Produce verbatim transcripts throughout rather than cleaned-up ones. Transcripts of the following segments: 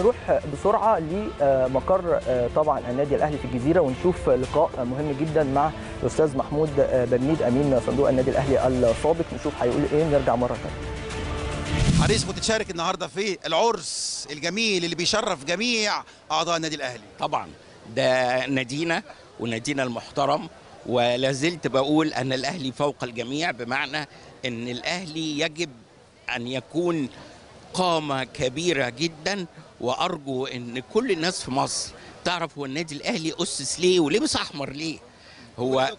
نروح بسرعة لمقر طبعا النادي الأهلي في الجزيرة ونشوف لقاء مهم جدا مع الأستاذ محمود بنيد أمين صندوق النادي الأهلي السابق، نشوف هيقول إيه ونرجع مرة ثانية. حريص متشارك النهاردة في العرس الجميل اللي بيشرف جميع أعضاء النادي الأهلي. طبعا ده نادينا ونادينا المحترم، ولا زلت بقول أن الأهلي فوق الجميع، بمعنى أن الأهلي يجب أن يكون قامة كبيرة جدا، وأرجو أن كل الناس في مصر تعرف هو النادي الأهلي أسس ليه ولبس أحمر ليه. هو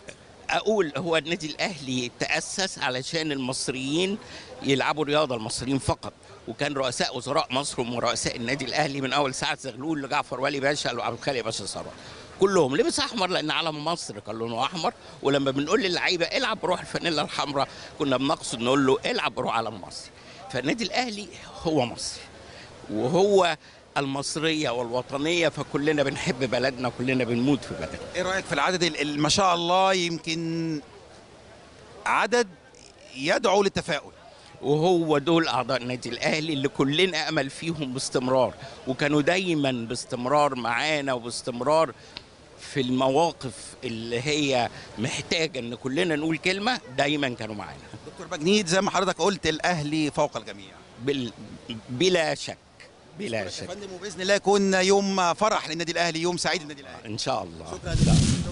أقول هو النادي الأهلي تأسس علشان المصريين يلعبوا رياضة، المصريين فقط، وكان رؤساء وزراء مصر هم رؤساء النادي الأهلي من أول ساعة زغلول لجعفر ولي باشا وعبد الخالق باشا ثروت، كلهم لبس احمر لان علم مصر كان لونه احمر. ولما بنقول للعيبه العب بروح الفانيلا الحمراء كنا بنقصد نقول له العب بروح علم مصر. فالنادي الاهلي هو مصر وهو المصريه والوطنيه، فكلنا بنحب بلدنا وكلنا بنموت في بلدنا. ايه رايك في العدد اللي ما شاء الله يمكن عدد يدعو للتفاؤل، وهو دول أعضاء النادي الأهلي اللي كلنا أمل فيهم باستمرار، وكانوا دايما باستمرار معانا وباستمرار في المواقف اللي هي محتاجة إن كلنا نقول كلمة، دايما كانوا معانا. دكتور باجنيد، زي ما حضرتك قلت الأهلي فوق الجميع بل... بلا شك بلا شك. يا فندم، وبإذن الله يكون يوم فرح للنادي الأهلي، يوم سعيد للنادي الأهلي إن شاء الله. شكرا.